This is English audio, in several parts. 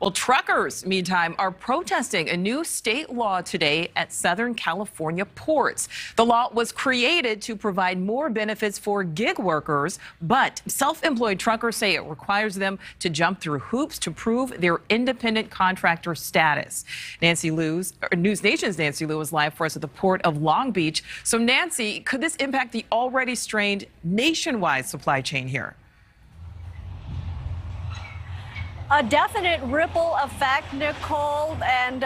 Well, truckers, meantime, are protesting a new state law today at Southern California ports. The law was created to provide more benefits for gig workers, but self-employed truckers say it requires them to jump through hoops to prove their independent contractor status. News Nation's Nancy Liu is live for us at the Port of Long Beach. So, Nancy, could this impact the already strained nationwide supply chain here? A definite ripple effect, Nicole, and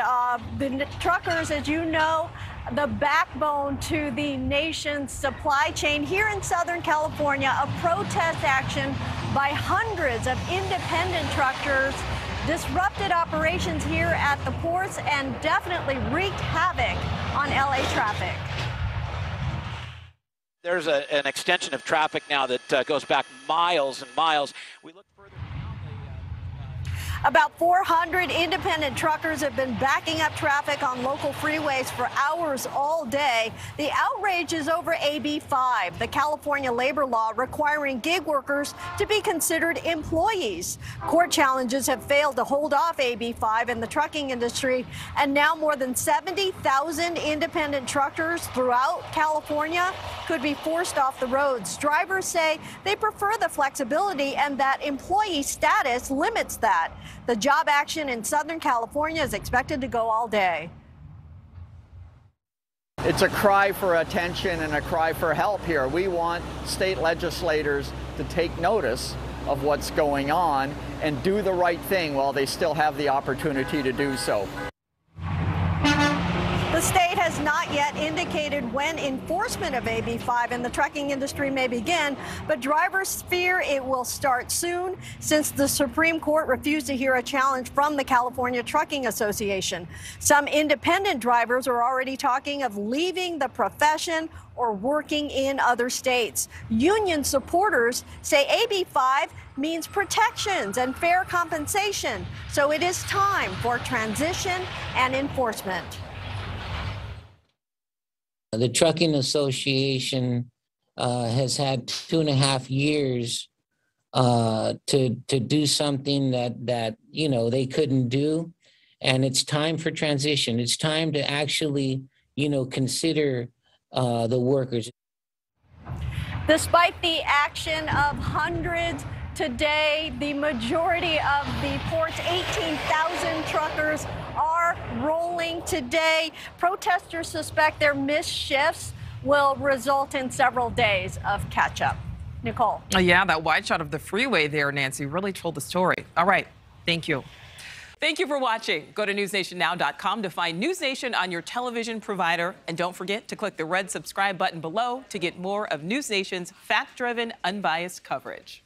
the truckers, as you know, the backbone to the nation's supply chain. Here in Southern California, a protest action by hundreds of independent truckers disrupted operations here at the ports and definitely wreaked havoc on LA traffic. There's an extension of traffic now that goes back miles and miles. We look further. About 400 independent truckers have been backing up traffic on local freeways for hours all day. The outrage is over AB5, the California labor law requiring gig workers to be considered employees. Court challenges have failed to hold off AB5 in the trucking industry, and now more than 70,000 independent truckers throughout California could be forced off the roads. Drivers say they prefer the flexibility and that employee status limits that. The job action in Southern California is expected to go all day. It's a cry for attention and a cry for help here. We want state legislators to take notice of what's going on and do the right thing while they still have the opportunity to do so. The state has not yet indicated when enforcement of AB5 in the trucking industry may begin, but drivers fear it will start soon since the Supreme Court refused to hear a challenge from the California Trucking Association. Some independent drivers are already talking of leaving the profession or working in other states. Union supporters say AB5 means protections and fair compensation, so it is time for transition and enforcement. The Trucking Association has had 2.5 years to do something that you know they couldn't do, and it's time for transition. It's time to actually consider the workers. Despite the action of hundreds today, the majority of the port's 18,000 truckers are rolling today. Protesters suspect their missed shifts will result in several days of catch-up. Nicole. Yeah, that wide shot of the freeway there, Nancy, really told the story. All right, thank you. Thank you for watching. Go to NewsNationNow.com to find News Nation on your television provider. And don't forget to click the red subscribe button below to get more of News Nation's fact-driven, unbiased coverage.